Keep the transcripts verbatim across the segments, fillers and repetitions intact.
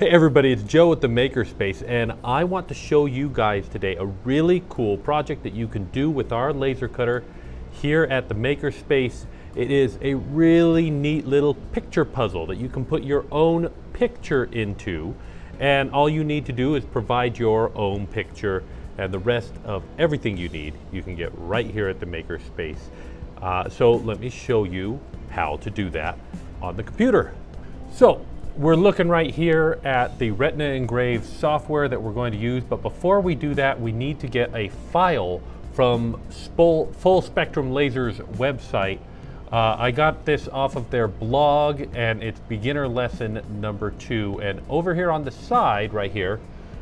Hey everybody, it's Joe with the Makerspace, and I want to show you guys today a really cool project that you can do with our laser cutter here at the Makerspace. It is a really neat little picture puzzle that you can put your own picture into, and all you need to do is provide your own picture, and the rest of everything you need you can get right here at the Makerspace. Uh, so let me show you how to do that on the computer. So we're looking right here at the RetinaEngrave software that we're going to use, but before we do that, we need to get a file from Full Spectrum Lasers website. Uh, I got this off of their blog, and it's beginner lesson number two. And over here on the side right here,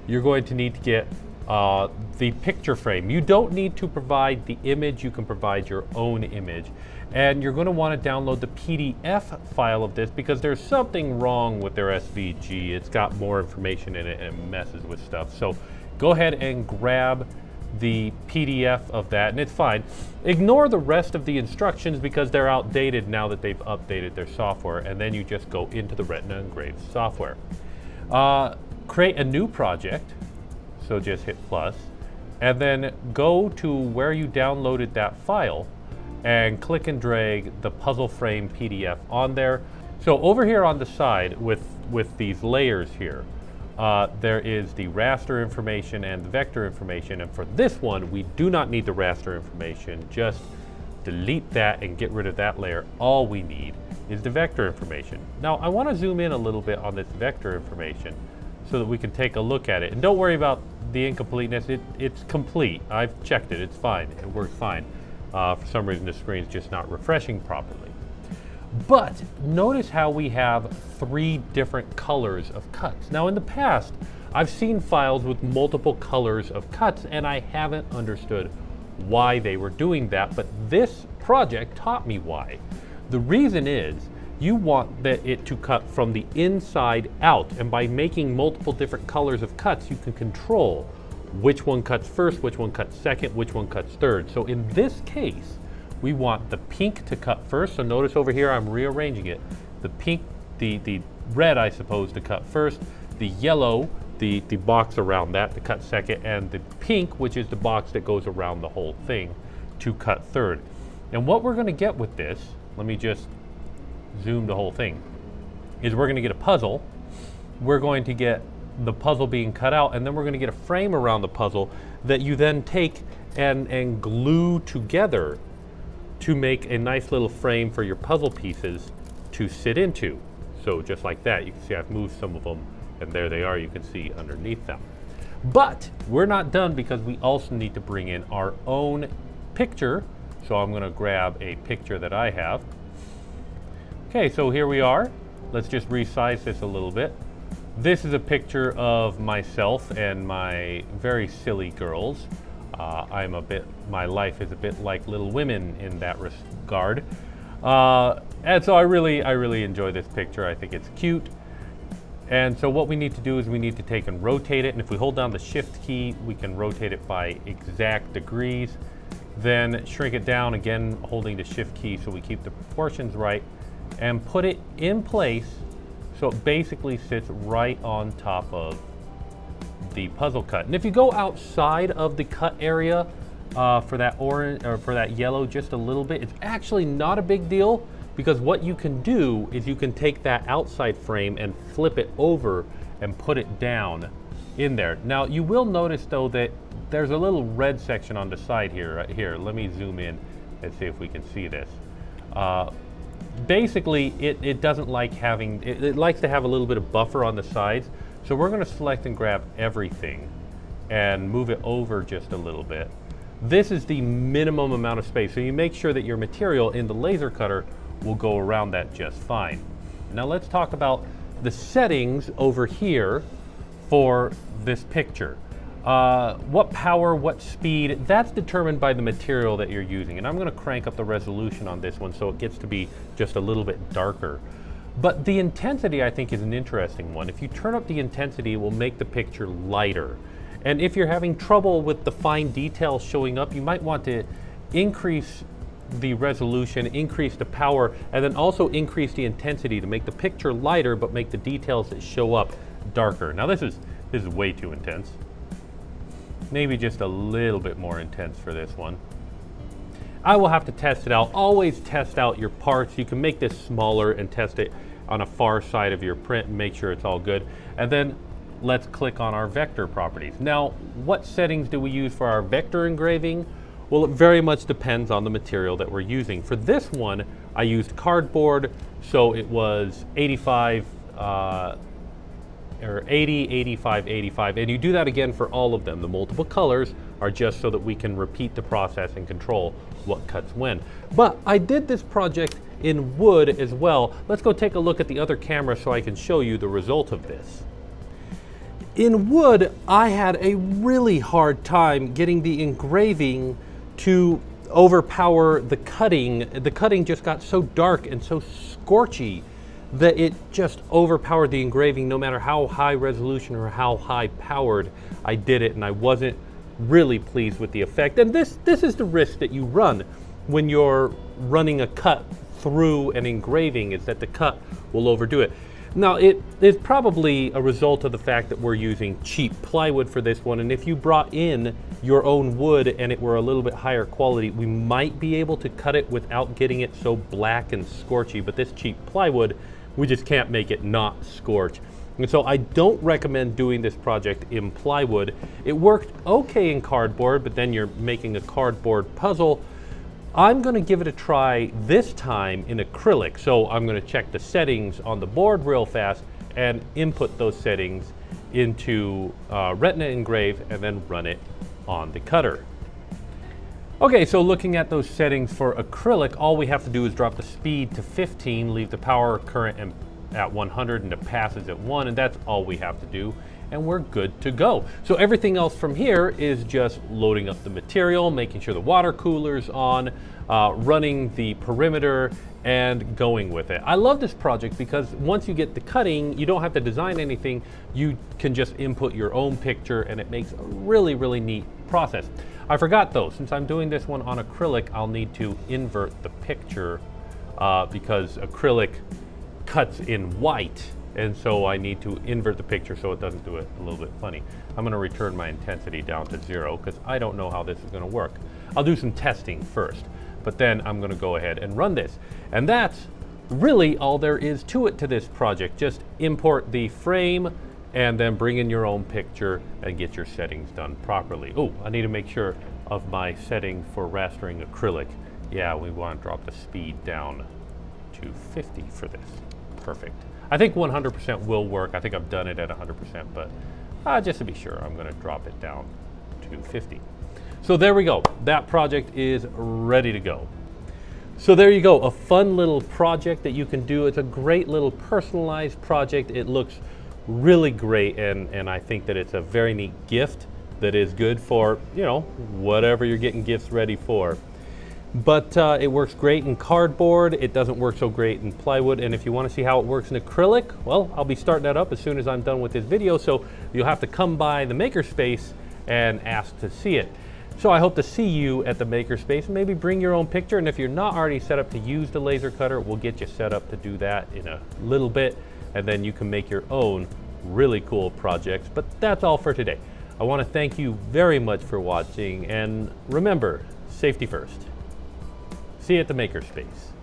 you're going to need to get uh, the picture frame. You don't need to provide the image, you can provide your own image. And you're going to want to download the P D F file of this because there's something wrong with their S V G. It's got more information in it and it messes with stuff. So go ahead and grab the P D F of that, and it's fine. Ignore the rest of the instructions because they're outdated now that they've updated their software, and then you just go into the RetinaEngrave software. Uh, create a new project, so just hit plus, and then go to where you downloaded that file and click and drag the puzzle frame P D F on there. So over here on the side with, with these layers here, uh, there is the raster information and the vector information. And for this one, we do not need the raster information. Just delete that and get rid of that layer. All we need is the vector information. Now I want to zoom in a little bit on this vector information so that we can take a look at it. And don't worry about the incompleteness. It, it's complete. I've checked it. It's fine. It works fine. Uh, for some reason, the screen's just not refreshing properly. But notice how we have three different colors of cuts. Now in the past, I've seen files with multiple colors of cuts, and I haven't understood why they were doing that, but this project taught me why. The reason is you want that it to cut from the inside out, and by making multiple different colors of cuts, you can control which one cuts first, which one cuts second, which one cuts third. So in this case, we want the pink to cut first. So notice over here, I'm rearranging it. The pink, the, the red, I suppose, to cut first. The yellow, the, the box around that to cut second. And the pink, which is the box that goes around the whole thing, to cut third. And what we're going to get with this, let me just zoom the whole thing, is we're going to get a puzzle. We're going to get the puzzle being cut out, and then we're going to get a frame around the puzzle that you then take and, and glue together to make a nice little frame for your puzzle pieces to sit into. So just like that, you can see I've moved some of them, and there they are, you can see underneath them. But we're not done because we also need to bring in our own picture. So I'm going to grab a picture that I have. Okay, so here we are. Let's just resize this a little bit. This is a picture of myself and my very silly girls. Uh, I'm a bit, my life is a bit like Little Women in that regard. Uh, and so I really, I really enjoy this picture. I think it's cute. And so what we need to do is we need to take and rotate it. And if we hold down the shift key, we can rotate it by exact degrees. Then shrink it down again, holding the shift key so we keep the proportions right, and put it in place. So it basically sits right on top of the puzzle cut. And if you go outside of the cut area uh, for that orange or for that yellow just a little bit, it's actually not a big deal because what you can do is you can take that outside frame and flip it over and put it down in there. Now you will notice though that there's a little red section on the side here. Right here, let me zoom in and see if we can see this. Uh, Basically, it, it doesn't like having, it, it likes to have a little bit of buffer on the sides. So we're going to select and grab everything and move it over just a little bit. This is the minimum amount of space. So you make sure that your material in the laser cutter will go around that just fine. Now let's talk about the settings over here for this picture. Uh, what power, what speed, that's determined by the material that you're using. And I'm going to crank up the resolution on this one so it gets to be just a little bit darker. But the intensity, I think, is an interesting one. If you turn up the intensity, it will make the picture lighter. And if you're having trouble with the fine details showing up, you might want to increase the resolution, increase the power, and then also increase the intensity to make the picture lighter but make the details that show up darker. Now this is, this is way too intense. Maybe just a little bit more intense for this one. I will have to test it out. Always test out your parts. You can make this smaller and test it on a far side of your print and make sure it's all good. And then let's click on our vector properties. Now, what settings do we use for our vector engraving? Well, it very much depends on the material that we're using. For this one, I used cardboard, so it was eighty-five, or eighty, eighty-five, eighty-five. And you do that again for all of them. The multiple colors are just so that we can repeat the process and control what cuts when. But I did this project in wood as well. Let's go take a look at the other camera so I can show you the result of this. In wood, I had a really hard time getting the engraving to overpower the cutting. The cutting just got so dark and so scorchy that it just overpowered the engraving no matter how high resolution or how high powered I did it, and I wasn't really pleased with the effect. And this, this is the risk that you run when you're running a cut through an engraving, is that the cut will overdo it. Now, it is probably a result of the fact that we're using cheap plywood for this one, and if you brought in your own wood and it were a little bit higher quality, we might be able to cut it without getting it so black and scorchy, but this cheap plywood, we just can't make it not scorch. And so I don't recommend doing this project in plywood. It worked okay in cardboard, but then you're making a cardboard puzzle. I'm gonna give it a try this time in acrylic. So I'm gonna check the settings on the board real fast and input those settings into uh, RetinaEngrave and then run it on the cutter. Okay, so looking at those settings for acrylic, all we have to do is drop the speed to fifteen, leave the power current and at one hundred and the passes at one, and that's all we have to do, and we're good to go. So everything else from here is just loading up the material, making sure the water cooler's on, uh, running the perimeter, and going with it. I love this project because once you get the cutting, you don't have to design anything, you can just input your own picture, and it makes a really, really neat process. I forgot though, since I'm doing this one on acrylic, I'll need to invert the picture uh, because acrylic cuts in white, and so I need to invert the picture so it doesn't do it a little bit funny. I'm gonna return my intensity down to zero because I don't know how this is gonna work. I'll do some testing first, but then I'm gonna go ahead and run this. And that's really all there is to it to this project. Just import the frame and then bring in your own picture and get your settings done properly. Oh, I need to make sure of my setting for rastering acrylic. Yeah, we wanna drop the speed down to fifty for this. Perfect. I think one hundred percent will work. I think I've done it at one hundred percent, but uh, just to be sure, I'm gonna drop it down to fifty. So there we go. That project is ready to go. So there you go, a fun little project that you can do. It's a great little personalized project. It looks really great, and, and I think that it's a very neat gift that is good for, you know, whatever you're getting gifts ready for. But uh, it works great in cardboard, it doesn't work so great in plywood, and if you want to see how it works in acrylic, well, I'll be starting that up as soon as I'm done with this video, so you'll have to come by the Makerspace and ask to see it. So I hope to see you at the Makerspace, and maybe bring your own picture, and if you're not already set up to use the laser cutter, we'll get you set up to do that in a little bit, and then you can make your own really cool projects. But that's all for today. I want to thank you very much for watching, and remember, safety first. See you at the Makerspace.